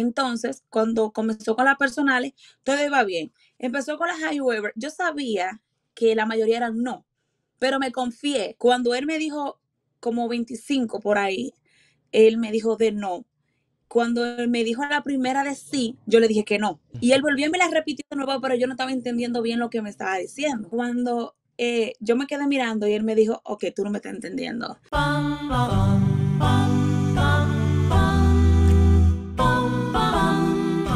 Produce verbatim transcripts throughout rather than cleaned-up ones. Entonces, cuando comenzó con las personales, todo iba bien. Empezó con las however. Yo sabía que la mayoría eran no, pero me confié. Cuando él me dijo como veinticinco por ahí, él me dijo de no. Cuando él me dijo la primera de sí, yo le dije que no. Y él volvió y me la repitió de nuevo, pero yo no estaba entendiendo bien lo que me estaba diciendo. Cuando eh, yo me quedé mirando y él me dijo, ok, tú no me estás entendiendo. Bum, bum, bum, bum, bum, bum, bum.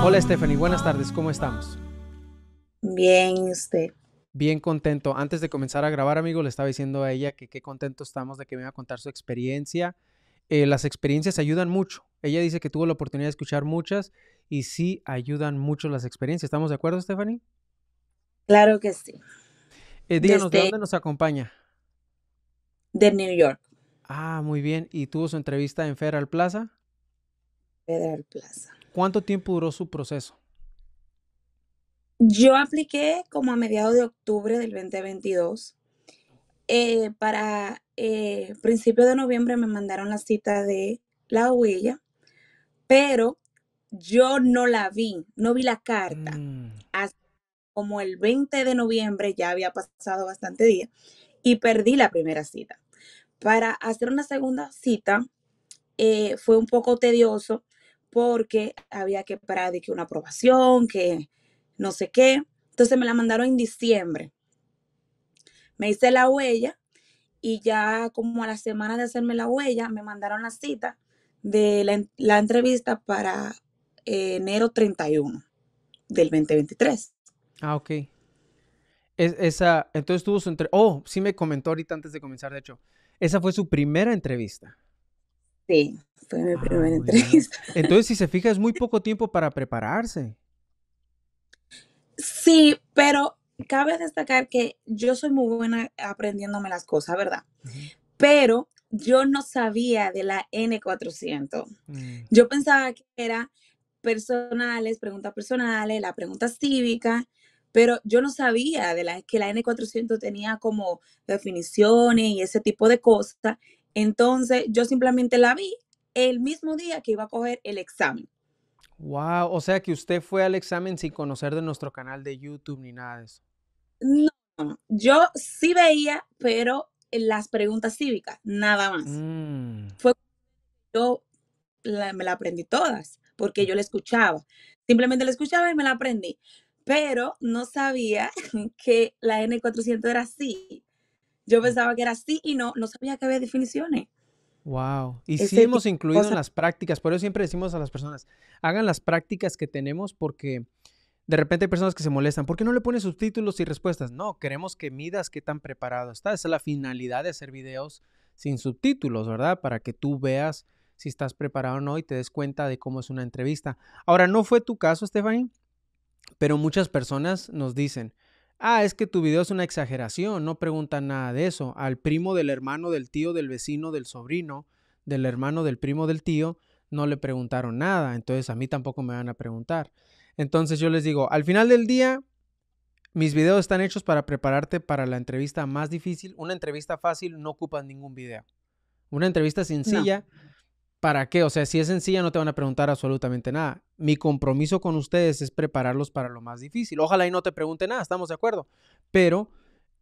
Hola, Stephanie. Buenas tardes. ¿Cómo estamos? Bien, ¿y usted? Bien contento. Antes de comenzar a grabar, amigo, le estaba diciendo a ella que qué contento estamos de que me iba a contar su experiencia. Eh, las experiencias ayudan mucho. Ella dice que tuvo la oportunidad de escuchar muchas y sí ayudan mucho las experiencias. ¿Estamos de acuerdo, Stephanie? Claro que sí. Eh, díganos, Desde... ¿de dónde nos acompaña? De New York. Ah, muy bien. ¿Y tuvo su entrevista en Federal Plaza? Federal Plaza. ¿Cuánto tiempo duró su proceso? Yo apliqué como a mediados de octubre del veinte veintidós. Eh, para eh, principio de noviembre me mandaron la cita de la huella, pero yo no la vi, no vi la carta. Mm. Hasta como el veinte de noviembre, ya había pasado bastante día, y perdí la primera cita. Para hacer una segunda cita eh, fue un poco tedioso porque había que esperar de que una aprobación, que no sé qué. Entonces me la mandaron en diciembre. Me hice la huella y ya como a la semana de hacerme la huella me mandaron la cita de la, la entrevista para eh, enero treinta y uno del veinte veintitrés. Ah, ok. Es, esa, entonces tuvo su entrevista. Oh, sí me comentó ahorita antes de comenzar, de hecho. Esa fue su primera entrevista. Sí, fue mi ah, primera entrevista. Bien. Entonces, si se fija, es muy poco tiempo para prepararse. Sí, pero cabe destacar que yo soy muy buena aprendiéndome las cosas, ¿verdad? Uh-huh. Pero yo no sabía de la N cuatrocientos. Mm. Yo pensaba que era personales, preguntas personales, la pregunta cívica, pero yo no sabía de la, que la N cuatrocientos tenía como definiciones y ese tipo de cosas. Entonces, yo simplemente la vi el mismo día que iba a coger el examen. Wow, o sea que usted fue al examen sin conocer de nuestro canal de YouTube ni nada de eso. No, yo sí veía, pero las preguntas cívicas, nada más. Mm. Fue yo la, me la aprendí todas, porque yo la escuchaba. Simplemente la escuchaba y me la aprendí. Pero no sabía que la N cuatrocientos era así. Yo pensaba que era así y no, no sabía que había definiciones. Wow. Y sí hemos incluido en las prácticas, por eso siempre decimos a las personas, hagan las prácticas que tenemos porque de repente hay personas que se molestan. ¿Por qué no le pones subtítulos y respuestas? No, queremos que midas qué tan preparado estás. Esa es la finalidad de hacer videos sin subtítulos, ¿verdad? Para que tú veas si estás preparado o no y te des cuenta de cómo es una entrevista. Ahora, no fue tu caso, Stephanie, pero muchas personas nos dicen, ah, es que tu video es una exageración, no preguntan nada de eso. Al primo del hermano, del tío, del vecino, del sobrino, del hermano, del primo, del tío, no le preguntaron nada. Entonces, a mí tampoco me van a preguntar. Entonces yo les digo, al final del día, mis videos están hechos para prepararte para la entrevista más difícil. Una entrevista fácil no ocupas ningún video. Una entrevista sencilla, no. ¿Para qué? O sea, si es sencilla no te van a preguntar absolutamente nada. Mi compromiso con ustedes es prepararlos para lo más difícil. Ojalá y no te pregunten nada, estamos de acuerdo. Pero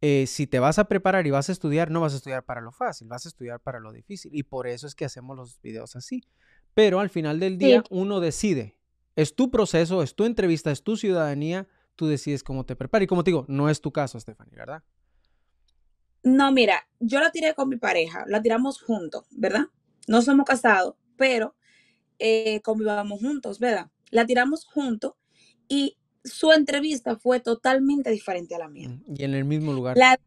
eh, si te vas a preparar y vas a estudiar, no vas a estudiar para lo fácil, vas a estudiar para lo difícil. Y por eso es que hacemos los videos así. Pero al final del día, sí, uno decide. Es tu proceso, es tu entrevista, es tu ciudadanía, tú decides cómo te preparas. Y como te digo, no es tu caso, Stephanie, ¿verdad? No, mira, yo la tiré con mi pareja, la tiramos juntos, ¿verdad? No somos casados, pero eh, convivábamos juntos, ¿verdad? La tiramos juntos y su entrevista fue totalmente diferente a la mía. Y en el mismo lugar. La,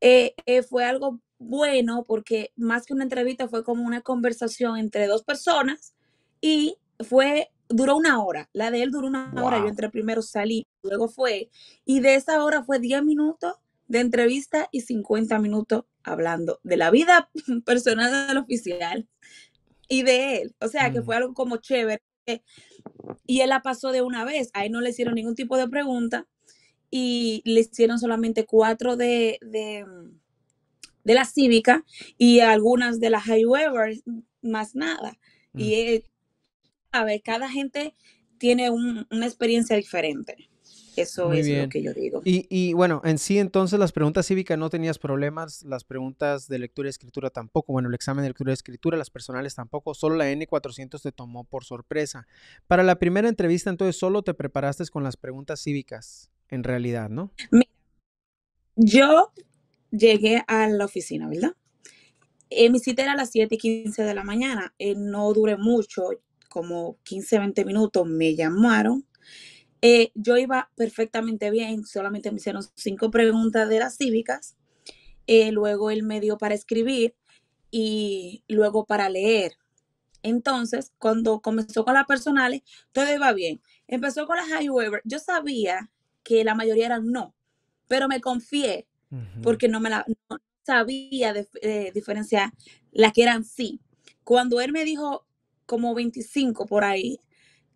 eh, eh, fue algo bueno porque más que una entrevista fue como una conversación entre dos personas y fue... Duró una hora, la de él duró una wow. hora, yo entré primero, salí, luego fue, y de esa hora fue diez minutos de entrevista y cincuenta minutos hablando de la vida personal del oficial y de él, o sea mm. que fue algo como chévere, y él la pasó de una vez, a él no le hicieron ningún tipo de pregunta, y le hicieron solamente cuatro de, de, de la cívica, y algunas de las however, más nada, mm. y él a ver, cada gente tiene un, una experiencia diferente. Eso Muy es bien. Lo que yo digo. Y, y bueno, en sí, entonces, las preguntas cívicas no tenías problemas, las preguntas de lectura y escritura tampoco, bueno, el examen de lectura y escritura, las personales tampoco, solo la N cuatrocientos te tomó por sorpresa. Para la primera entrevista, entonces, solo te preparaste con las preguntas cívicas, en realidad, ¿no? Mira, yo llegué a la oficina, ¿verdad? Eh, mi cita era a las siete y quince de la mañana, eh, no duré mucho, como quince, veinte minutos me llamaron. Eh, yo iba perfectamente bien, solamente me hicieron cinco preguntas de las cívicas, eh, luego él me dio para escribir y luego para leer. Entonces, cuando comenzó con las personales, todo iba bien. Empezó con las however, yo sabía que la mayoría eran no, pero me confié uh-huh. porque no me la no sabía de, eh, diferenciar las que eran sí. Cuando él me dijo como veinticinco por ahí,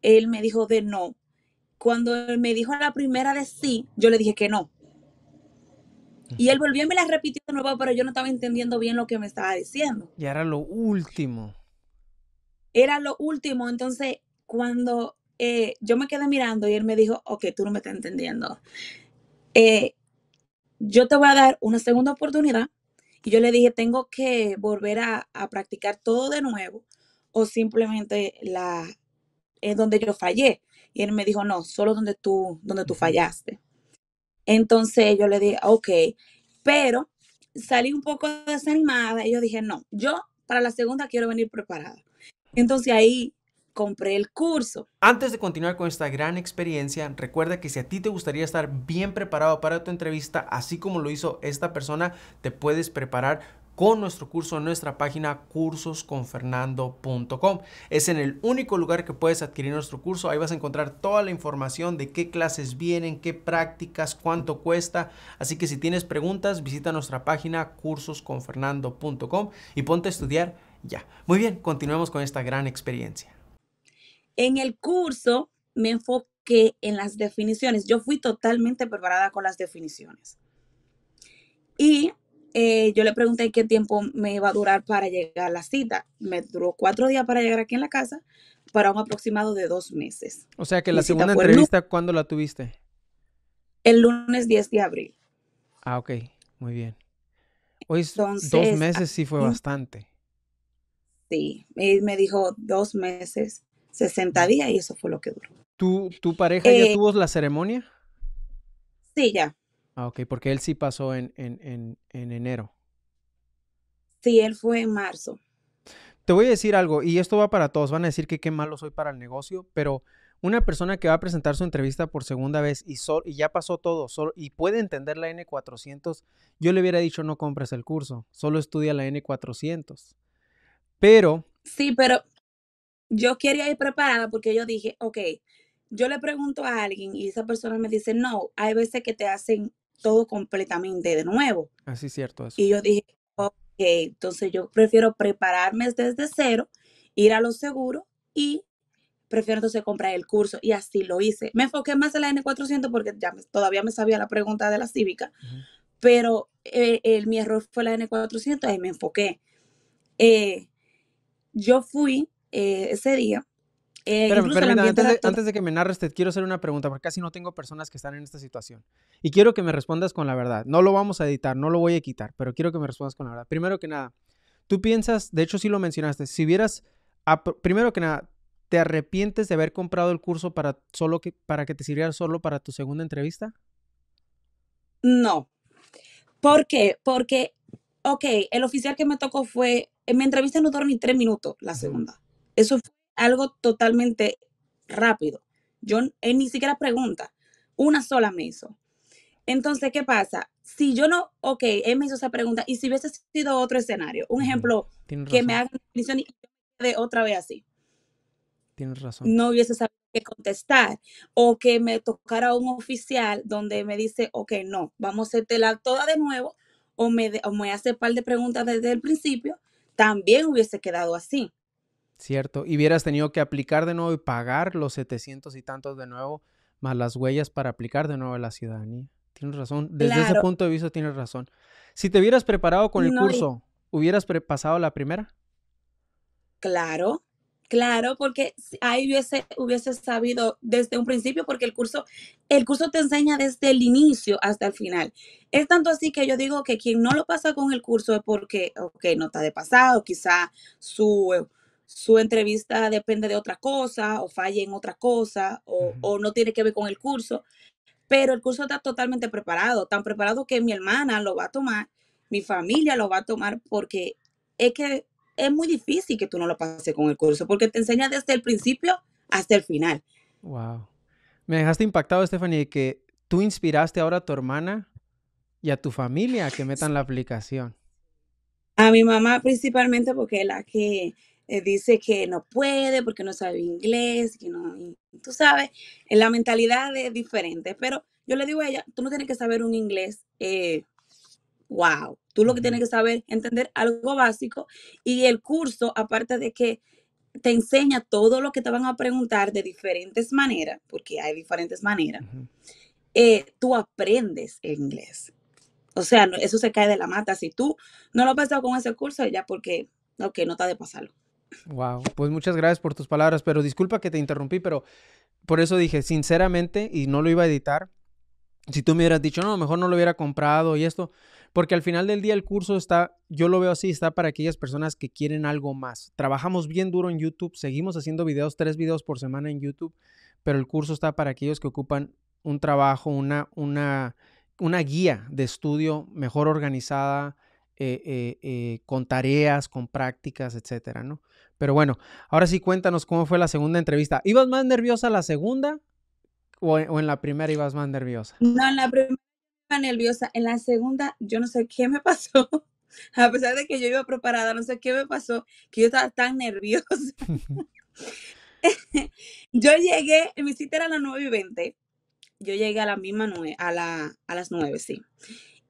él me dijo de no. Cuando él me dijo la primera de sí, yo le dije que no. Y él volvió y me la repitió de nuevo, pero yo no estaba entendiendo bien lo que me estaba diciendo. Y era lo último. Era lo último. Entonces, cuando eh, yo me quedé mirando y él me dijo, ok, tú no me estás entendiendo. Eh, yo te voy a dar una segunda oportunidad. Y yo le dije, tengo que volver a, a practicar todo de nuevo o simplemente la, es donde yo fallé. Y él me dijo, no, solo donde tú, donde tú fallaste. Entonces yo le dije, ok, pero salí un poco desanimada y yo dije, no, yo para la segunda quiero venir preparada. Entonces ahí compré el curso. Antes de continuar con esta gran experiencia, recuerda que si a ti te gustaría estar bien preparado para tu entrevista, así como lo hizo esta persona, te puedes preparar con nuestro curso en nuestra página cursos con Fernando punto com. Es en el único lugar que puedes adquirir nuestro curso. Ahí vas a encontrar toda la información de qué clases vienen, qué prácticas, cuánto cuesta. Así que si tienes preguntas, visita nuestra página cursos con Fernando punto com y ponte a estudiar ya. Muy bien, continuemos con esta gran experiencia. En el curso me enfoqué en las definiciones. Yo fui totalmente preparada con las definiciones. Y... Eh, yo le pregunté qué tiempo me iba a durar para llegar a la cita. Me duró cuatro días para llegar aquí en la casa, para un aproximado de dos meses. O sea que la segunda entrevista, ¿cuándo la tuviste? El lunes diez de abril. Ah, ok. Muy bien. Hoy entonces, dos meses sí fue bastante. Sí. Él me dijo dos meses, sesenta días y eso fue lo que duró. ¿Tu, tu pareja eh, ya tuvo la ceremonia? Sí, ya. Ah, ok, porque él sí pasó en, en, en, en enero. Sí, él fue en marzo. Te voy a decir algo, y esto va para todos, van a decir que qué malo soy para el negocio, pero una persona que va a presentar su entrevista por segunda vez y, sol, y ya pasó todo sol, y puede entender la N cuatrocientos, yo le hubiera dicho no compres el curso, solo estudia la N cuatrocientos. Pero... Sí, pero yo quería ir preparada porque yo dije, ok, yo le pregunto a alguien y esa persona me dice, no, hay veces que te hacen todo completamente de nuevo. Así es cierto. Eso. Y yo dije, ok, entonces yo prefiero prepararme desde cero, ir a lo seguro y prefiero entonces comprar el curso. Y así lo hice. Me enfoqué más en la N cuatrocientos porque ya me, todavía me sabía la pregunta de la cívica, uh-huh. pero eh, el, mi error fue la N cuatrocientos, ahí me enfoqué. Eh, yo fui eh, ese día. Eh, Pero, permita, antes, de, antes de que me narres, te quiero hacer una pregunta, porque casi no tengo personas que están en esta situación. Y quiero que me respondas con la verdad. No lo vamos a editar, no lo voy a quitar, pero quiero que me respondas con la verdad. Primero que nada, tú piensas, de hecho sí lo mencionaste, si hubieras, primero que nada, ¿te arrepientes de haber comprado el curso para, solo que, para que te sirviera solo para tu segunda entrevista? No. ¿Por qué? Porque, ok, el oficial que me tocó fue, en mi entrevista no duró ni tres minutos la segunda. Uh-huh. Eso fue algo totalmente rápido. Yo, él ni siquiera pregunta. Una sola me hizo. Entonces, ¿qué pasa? Si yo no, ok, él me hizo esa pregunta y si hubiese sido otro escenario, un ejemplo, tienes que razón. Me hagan definición y de otra vez así. Tienes razón. No hubiese sabido qué contestar o que me tocara un oficial donde me dice, ok, no, vamos a hacértela toda de nuevo o me, de, o me hace un par de preguntas desde el principio, también hubiese quedado así. Cierto, y hubieras tenido que aplicar de nuevo y pagar los setecientos y tantos de nuevo, más las huellas para aplicar de nuevo a la ciudadanía. Tienes razón, desde claro. Ese punto de vista tienes razón. Si te hubieras preparado con el no, curso, ¿hubieras pasado la primera? Claro, Claro, porque ahí hubiese, hubiese sabido desde un principio, porque el curso, el curso te enseña desde el inicio hasta el final. Es tanto así que yo digo que quien no lo pasa con el curso es porque, ok, no está de pasado, quizá su, su entrevista depende de otra cosa o falle en otra cosa o, o no tiene que ver con el curso, pero el curso está totalmente preparado, tan preparado que mi hermana lo va a tomar, mi familia lo va a tomar, porque es que es muy difícil que tú no lo pases con el curso, porque te enseña desde el principio hasta el final. Wow. Me dejaste impactado, Stephanie, que tú inspiraste ahora a tu hermana y a tu familia a que metan la aplicación. A mi mamá principalmente, porque es la que eh, dice que no puede, porque no sabe inglés, que no, tú sabes, la mentalidad es diferente. Pero yo le digo a ella, tú no tienes que saber un inglés eh, wow, tú lo que tienes que saber, entender algo básico, y el curso, aparte de que te enseña todo lo que te van a preguntar de diferentes maneras, porque hay diferentes maneras, uh-huh. eh, tú aprendes el inglés. O sea, no, eso se cae de la mata. Si tú no lo has pasado con ese curso, ya porque, ok, no te ha de pasarlo. Wow, pues muchas gracias por tus palabras, pero disculpa que te interrumpí, pero por eso dije, sinceramente, y no lo iba a editar, si tú me hubieras dicho, no, mejor no lo hubiera comprado y esto, porque al final del día el curso está, yo lo veo así, está para aquellas personas que quieren algo más. Trabajamos bien duro en YouTube, seguimos haciendo videos, tres videos por semana en YouTube, pero el curso está para aquellos que ocupan un trabajo, una, una, una guía de estudio mejor organizada, eh, eh, eh, con tareas, con prácticas, etcétera, ¿no? Pero bueno, ahora sí cuéntanos cómo fue la segunda entrevista. ¿Ibas más nerviosa la segunda? ¿O en la primera ibas más nerviosa? No, en la primera iba nerviosa. En la segunda, yo no sé qué me pasó. A pesar de que yo iba preparada, no sé qué me pasó, que yo estaba tan nerviosa. Yo llegué, mi cita era a las nueve y veinte. Yo llegué a la misma nueve, a, la, a las nueve, sí.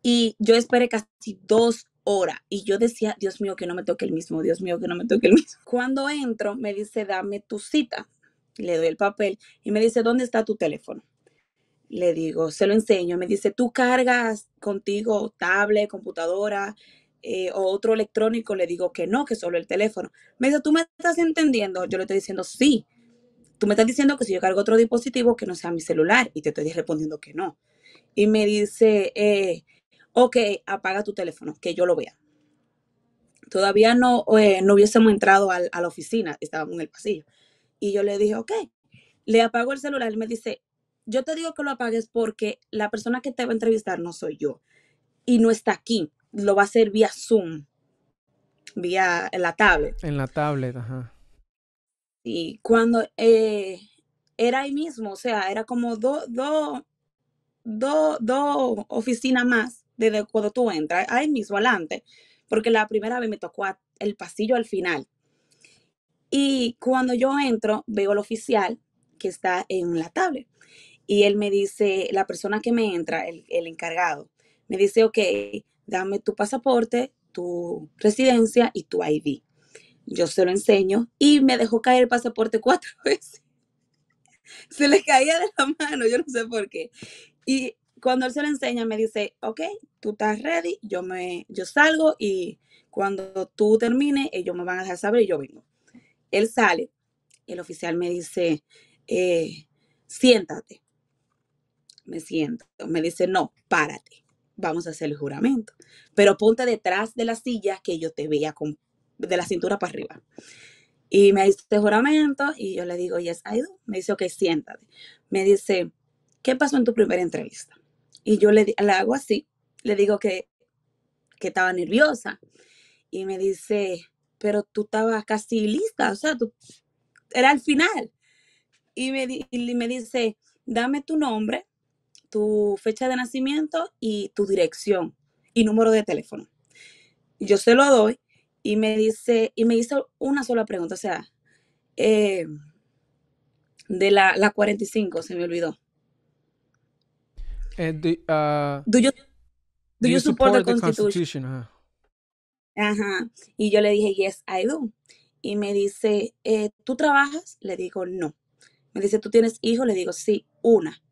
Y yo esperé casi dos horas. Y yo decía, Dios mío, que no me toque el mismo. Dios mío, que no me toque el mismo. Cuando entro, me dice, dame tu cita. Le doy el papel y me dice, ¿dónde está tu teléfono? Le digo, se lo enseño. Me dice, ¿tú cargas contigo tablet, computadora eh, o otro electrónico? Le digo que no, que solo el teléfono. Me dice, ¿tú me estás entendiendo? Yo le estoy diciendo, sí. Tú me estás diciendo que si yo cargo otro dispositivo que no sea mi celular, y te estoy respondiendo que no. Y me dice, eh, ok, apaga tu teléfono, que yo lo vea. Todavía no, eh, no hubiésemos entrado al, a la oficina, estábamos en el pasillo. Y yo le dije, ok, le apago el celular. Y me dice, yo te digo que lo apagues porque la persona que te va a entrevistar no soy yo. Y no está aquí. Lo va a hacer vía Zoom, vía la tablet. En la tablet, ajá. Y cuando eh, era ahí mismo, o sea, era como dos do, do, do oficinas más desde cuando tú entras. Ahí mismo, adelante. Porque la primera vez me tocó a, el pasillo al final. Y cuando yo entro, veo al oficial que está en la tablet. Y él me dice, la persona que me entra, el, el encargado, me dice, ok, dame tu pasaporte, tu residencia y tu I D. Yo se lo enseño y me dejó caer el pasaporte cuatro veces. Se le caía de la mano, yo no sé por qué. Y cuando él se lo enseña, me dice, ok, tú estás ready, yo, me, yo salgo y cuando tú termines, ellos me van a dejar saber y yo vengo. Él sale, el oficial me dice, eh, siéntate. Me siento. Me dice, no, párate. Vamos a hacer el juramento. Pero ponte detrás de la silla que yo te veía con, de la cintura para arriba. Y me dice, juramento. Y yo le digo, yes, I do. Me dice, ok, siéntate. Me dice, ¿qué pasó en tu primera entrevista? Y yo le, le hago así. Le digo que, que estaba nerviosa. Y me dice, pero tú estabas casi lista, o sea, tú, era al final. Y me, y me dice, dame tu nombre, tu fecha de nacimiento y tu dirección y número de teléfono. Yo se lo doy y me dice, y me hizo una sola pregunta, o sea, eh, de la, la cuarenta y cinco, se me olvidó. Uh, do, uh, do, you, do, do you support, support the Constitution? The Constitution? Uh-huh. Ajá, y yo le dije, yes, I do. Y me dice, eh, ¿tú trabajas? Le digo, no. Me dice, ¿tú tienes hijos? Le digo, sí, una.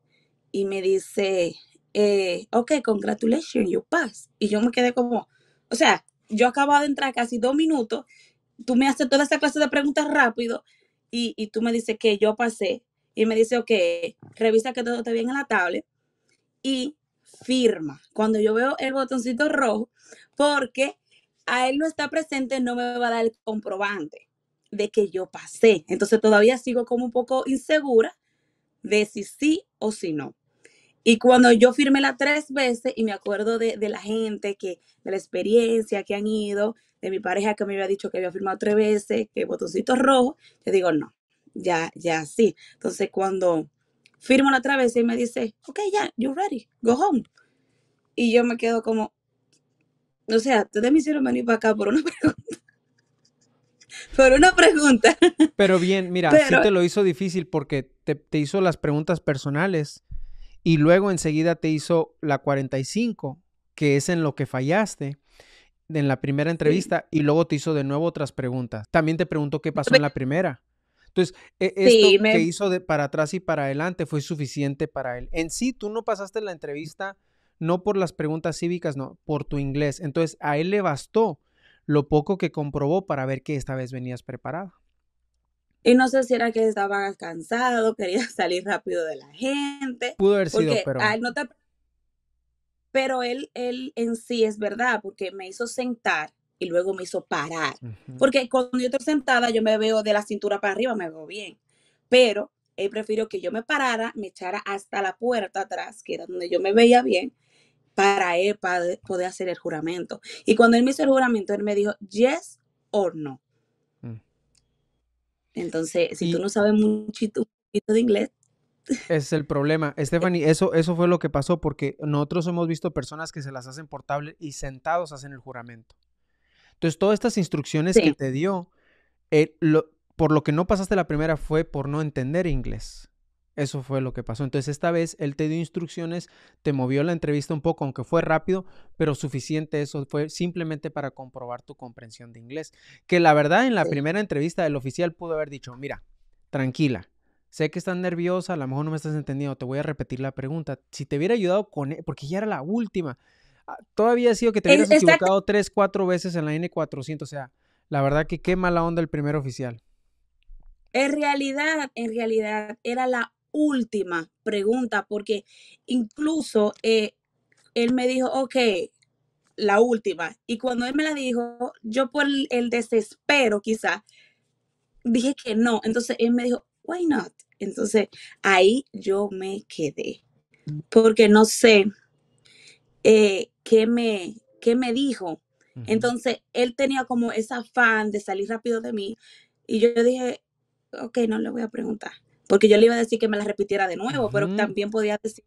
Y me dice, eh, ok, congratulations, you pass. Y yo me quedé como, o sea, yo acababa de entrar casi dos minutos, tú me haces toda esa clase de preguntas rápido, y, y tú me dices que yo pasé y me dice, ok, revisa que todo esté bien en la tablet y firma. Cuando yo veo el botoncito rojo, porque a él no está presente, no me va a dar el comprobante de que yo pasé. Entonces todavía sigo como un poco insegura de si sí o si no. Y cuando yo firmé las tres veces y me acuerdo de, de la gente, que, de la experiencia que han ido, de mi pareja que me había dicho que había firmado tres veces, que botoncito rojo, yo digo no, ya, ya sí. Entonces cuando firmo la otra vez y me dice, ok, ya, yeah, you're ready, go home. Y yo me quedo como, o sea, ustedes me hicieron venir para acá por una pregunta. Por una pregunta. Pero bien, mira, Pero, sí te lo hizo difícil porque te, te hizo las preguntas personales y luego enseguida te hizo la cuarenta y cinco, que es en lo que fallaste en la primera entrevista, sí. Y luego te hizo de nuevo otras preguntas. También te preguntó qué pasó en la primera. Entonces, e- esto sí, me... que hizo de para atrás y para adelante fue suficiente para él. En sí, tú no pasaste la entrevista, no por las preguntas cívicas, no, por tu inglés. Entonces, a él le bastó lo poco que comprobó para ver que esta vez venías preparada. Y no sé si era que estaba cansado, quería salir rápido de la gente. Pudo haber sido, pero... Él no te... Pero él, él en sí es verdad, porque me hizo sentar y luego me hizo parar. Uh-huh. Porque cuando yo estoy sentada, yo me veo de la cintura para arriba, me veo bien. Pero él prefirió que yo me parara, me echara hasta la puerta atrás, que era donde yo me veía bien, para él para poder hacer el juramento. Y cuando él me hizo el juramento, él me dijo, yes or no. Mm. Entonces, si y... tú no sabes muchito, muchito de inglés. Ese es el problema. Stephanie, eso, eso fue lo que pasó, porque nosotros hemos visto personas que se las hacen por tablet y sentados hacen el juramento. Entonces, todas estas instrucciones sí. que te dio, eh, lo, por lo que no pasaste la primera fue por no entender inglés. Eso fue lo que pasó. Entonces, esta vez él te dio instrucciones, te movió la entrevista un poco, aunque fue rápido, pero suficiente. Eso fue simplemente para comprobar tu comprensión de inglés. Que la verdad, en la sí. primera entrevista, el oficial pudo haber dicho, mira, tranquila, sé que estás nerviosa, a lo mejor no me estás entendiendo, te voy a repetir la pregunta. Si te hubiera ayudado con él, porque ya era la última, todavía ha sido que te hubieras Exacto. equivocado tres, cuatro veces en la ene cuatrocientos. O sea, la verdad que qué mala onda el primer oficial. En realidad, en realidad, era la última pregunta, porque incluso eh, él me dijo, ok, la última, y cuando él me la dijo, yo por el, el desespero quizá, dije que no, entonces él me dijo, why not, entonces ahí yo me quedé, porque no sé eh, qué me, qué me dijo, uh-huh. Entonces él tenía como ese afán de salir rápido de mí, y yo dije, ok, no le voy a preguntar, porque yo le iba a decir que me la repitiera de nuevo, uh-huh. Pero también podía decir,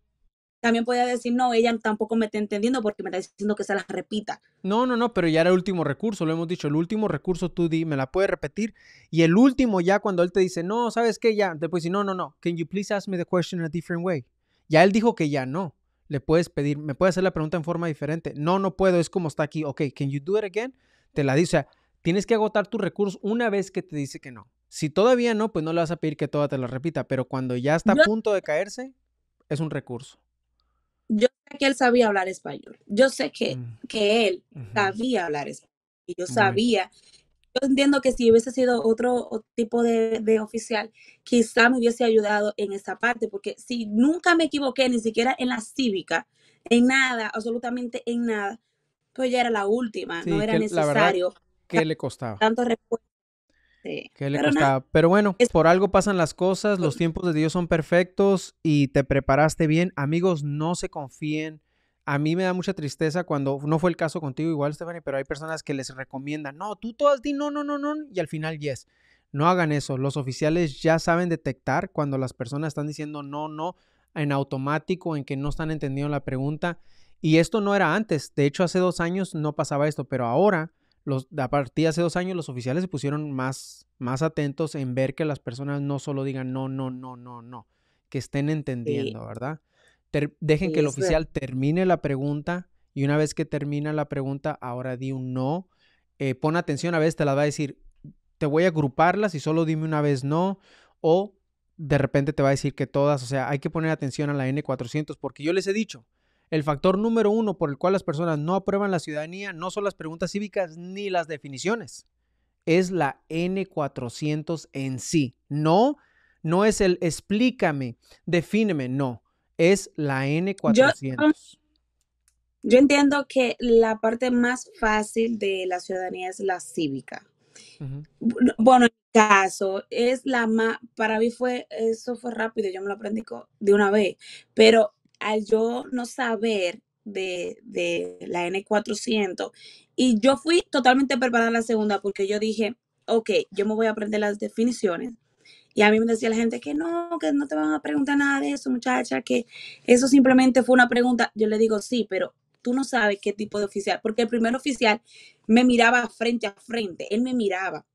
también podía decir, no, ella tampoco me está entendiendo porque me está diciendo que se las repita. No, no, no, pero ya era el último recurso, lo hemos dicho, el último recurso tú di, me la puedes repetir, y el último ya cuando él te dice, no, ¿sabes qué? Ya, después dice, no, no, no, can you please ask me the question in a different way? Ya él dijo que ya no, le puedes pedir, me puedes hacer la pregunta en forma diferente, no, no puedo, es como está aquí, ok, can you do it again? Te la dice, o sea, tienes que agotar tus recursos una vez que te dice que no. Si todavía no, pues no le vas a pedir que toda te la repita, pero cuando ya está yo, a punto de caerse, es un recurso. Yo sé que él sabía hablar español. Yo sé que, mm. que él uh-huh. sabía hablar español. Y yo Muy sabía. Bien. Yo entiendo que si hubiese sido otro, otro tipo de, de oficial, quizá me hubiese ayudado en esa parte, porque si nunca me equivoqué, ni siquiera en la cívica, en nada, absolutamente en nada, pues ya era la última. Sí, no era que, necesario. ¿Qué le costaba? Tanto respuesta. Sí, ¿Qué le pero costaba? No. Pero bueno, es... por algo pasan las cosas, los tiempos de Dios son perfectos y te preparaste bien. Amigos, no se confíen. A mí me da mucha tristeza cuando, no fue el caso contigo igual, Stephanie, pero hay personas que les recomiendan, no, tú todas di no, no, no, no, y al final yes. No hagan eso. Los oficiales ya saben detectar cuando las personas están diciendo no, no, en automático, en que no están entendiendo la pregunta. Y esto no era antes. De hecho, hace dos años no pasaba esto, pero ahora... Los, a partir de hace dos años los oficiales se pusieron más, más atentos en ver que las personas no solo digan no, no, no, no, no, que estén entendiendo, sí. ¿verdad? Ter, dejen sí, que el oficial verdad. termine la pregunta y una vez que termina la pregunta, ahora di un no. Eh, pon atención, a veces te las va a decir, te voy a agruparlas y solo dime una vez no, o de repente te va a decir que todas, o sea, hay que poner atención a la ene cuatrocientos porque yo les he dicho, el factor número uno por el cual las personas no aprueban la ciudadanía no son las preguntas cívicas ni las definiciones. es la N cuatrocientos en sí. No, no es el explícame, defíneme, no. Es la N cuatrocientos. Yo, yo entiendo que la parte más fácil de la ciudadanía es la cívica. Uh-huh. Bueno, en mi caso, es la más, para mí fue, eso fue rápido, yo me lo aprendí de una vez, pero al yo no saber de, de la N cuatrocientos, y yo fui totalmente preparada a la segunda, porque yo dije, ok, yo me voy a aprender las definiciones. Y a mí me decía la gente que no, que no te van a preguntar nada de eso, muchacha, que eso simplemente fue una pregunta. Yo le digo, sí, pero tú no sabes qué tipo de oficial, porque el primer oficial me miraba frente a frente, él me miraba.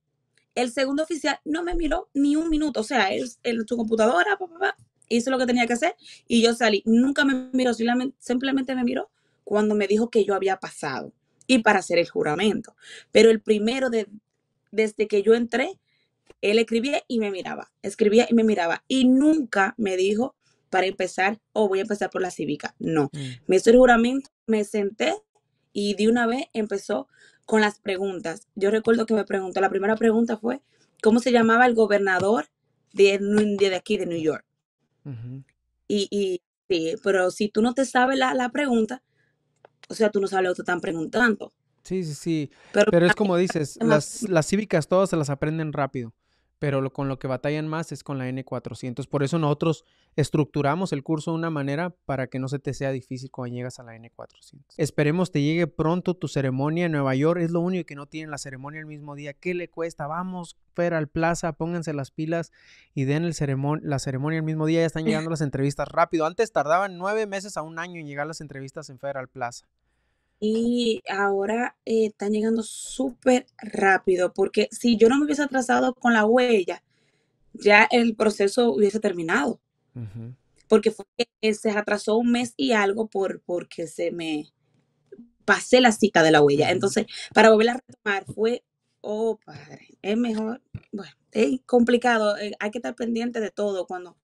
El segundo oficial no me miró ni un minuto, o sea, él en su computadora, pa, pa, pa, hizo lo que tenía que hacer y yo salí. Nunca me miró, simplemente me miró cuando me dijo que yo había pasado y para hacer el juramento. Pero el primero, de, desde que yo entré, él escribía y me miraba, escribía y me miraba y nunca me dijo para empezar, oh, voy a empezar por la cívica. No, mm. me hizo el juramento, me senté y de una vez empezó con las preguntas. Yo recuerdo que me preguntó, la primera pregunta fue, ¿cómo se llamaba el gobernador de, de aquí, de New York? Uh-huh. y, y sí, pero si tú no te sabes la, la pregunta, o sea, tú no sabes lo que te están preguntando. Sí, sí, sí, pero, pero es como dices, las, las cívicas todas se las aprenden rápido, pero lo, con lo que batallan más es con la N cuatrocientos. Por eso nosotros estructuramos el curso de una manera para que no se te sea difícil cuando llegas a la N cuatrocientos. Esperemos te llegue pronto tu ceremonia en Nueva York. Es lo único que no tienen la ceremonia el mismo día. ¿Qué le cuesta? Vamos, Federal Plaza, pónganse las pilas y den el ceremon- la ceremonia el mismo día. Ya están llegando las entrevistas rápido. Antes tardaban nueve meses a un año en llegar las entrevistas en Federal Plaza. Y ahora eh, están llegando súper rápido, porque si yo no me hubiese atrasado con la huella, ya el proceso hubiese terminado. Uh-huh. Porque fue que se atrasó un mes y algo por, porque se me pasé la cita de la huella. Uh-huh. Entonces, para volverla a retomar fue, oh, padre, es mejor, bueno, es complicado, eh, hay que estar pendiente de todo. Cuando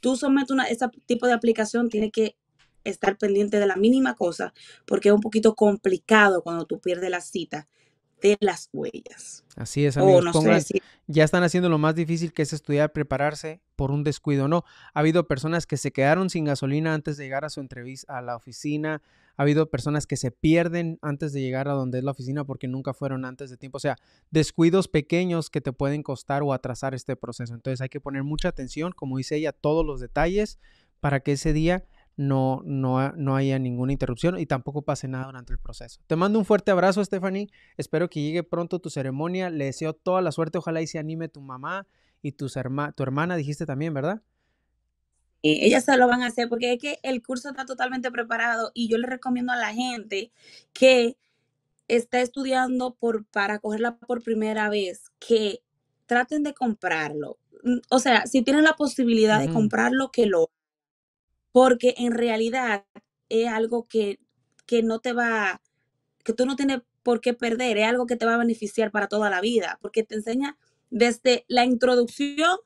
tú sometes una, ese tipo de aplicación, tienes que estar pendiente de la mínima cosa, porque es un poquito complicado cuando tú pierdes la cita de las huellas. Así es, amigos. Oh, no Pongan, sé, sí. Ya están haciendo lo más difícil, que es estudiar, prepararse por un descuido. No, ha habido personas que se quedaron sin gasolina antes de llegar a su entrevista, a la oficina. Ha habido personas que se pierden antes de llegar a donde es la oficina porque nunca fueron antes de tiempo. O sea, descuidos pequeños que te pueden costar o atrasar este proceso. Entonces hay que poner mucha atención, como dice ella, todos los detalles para que ese día No, no, no haya ninguna interrupción y tampoco pase nada durante el proceso. Te mando un fuerte abrazo, Stephanie. Espero que llegue pronto tu ceremonia. Le deseo toda la suerte. Ojalá y se anime tu mamá y tus herma, tu hermana, dijiste también, ¿verdad? Eh, ellas se lo van a hacer porque es que el curso está totalmente preparado y yo le recomiendo a la gente que está estudiando por, para cogerla por primera vez, que traten de comprarlo. O sea, si tienen la posibilidad uh-huh. de comprarlo, que lo porque en realidad es algo que, que no te va, que tú no tienes por qué perder, es algo que te va a beneficiar para toda la vida, porque te enseña desde la introducción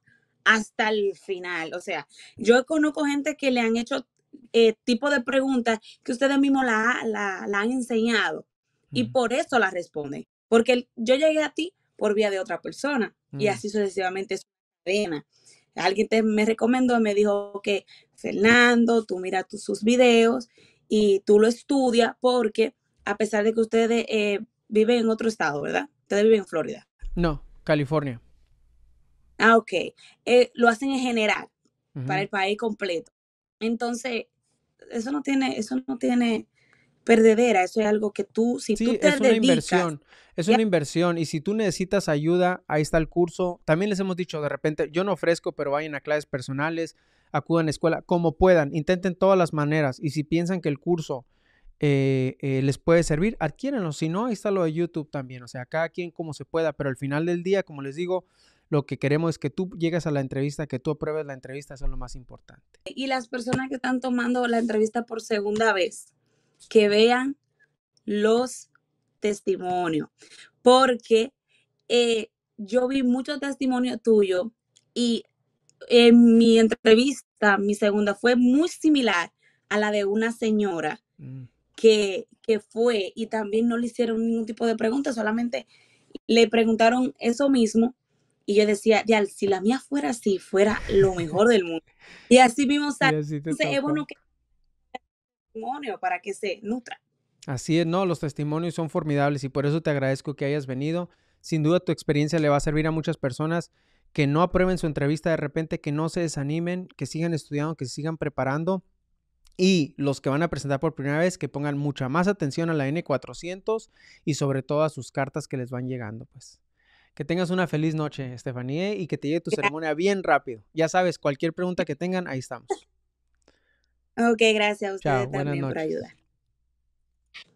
hasta el final. O sea, yo conozco gente que le han hecho eh, tipo de preguntas que ustedes mismos la, la, la han enseñado mm. y por eso las responden, porque yo llegué a ti por vía de otra persona mm. y así sucesivamente es una cadena. Alguien te, me recomendó, me dijo que Fernando, tú mira tus, sus videos y tú lo estudias porque a pesar de que ustedes eh, viven en otro estado, ¿verdad? Ustedes viven en Florida. No, California. Ah, ok. Eh, lo hacen en general, uh-huh. para el país completo. Entonces, eso no tiene, eso no tiene perdedera, eso es algo que tú, si sí, tú te es una dedicas, inversión, es ya. una inversión y si tú necesitas ayuda, ahí está el curso. También les hemos dicho, de repente, yo no ofrezco, pero vayan a clases personales, acudan a escuela, como puedan, intenten todas las maneras y si piensan que el curso eh, eh, les puede servir, adquiérenlo, si no, ahí está lo de YouTube también, o sea, cada quien como se pueda, pero al final del día, como les digo, lo que queremos es que tú llegues a la entrevista, que tú apruebes la entrevista, eso es lo más importante. Y las personas que están tomando la entrevista por segunda vez, que vean los testimonios, porque eh, yo vi muchos testimonios tuyos y en eh, mi entrevista, mi segunda, fue muy similar a la de una señora mm. que, que fue y también no le hicieron ningún tipo de pregunta, solamente le preguntaron eso mismo y yo decía, ya, si la mía fuera así, fuera lo mejor del mundo. Y así mismo sale. Entonces es bueno que testimonio para que se nutra. Así es, no, los testimonios son formidables y por eso te agradezco que hayas venido. Sin duda tu experiencia le va a servir a muchas personas que no aprueben su entrevista de repente, que no se desanimen, que sigan estudiando, que sigan preparando. Y los que van a presentar por primera vez, que pongan mucha más atención a la ene cuatrocientos y sobre todo a sus cartas que les van llegando. Pues que tengas una feliz noche, Stephanie, y que te llegue tu gracias. Ceremonia bien rápido. Ya sabes, cualquier pregunta que tengan, ahí estamos. Ok, gracias a ustedes. Chao, también por ayudar.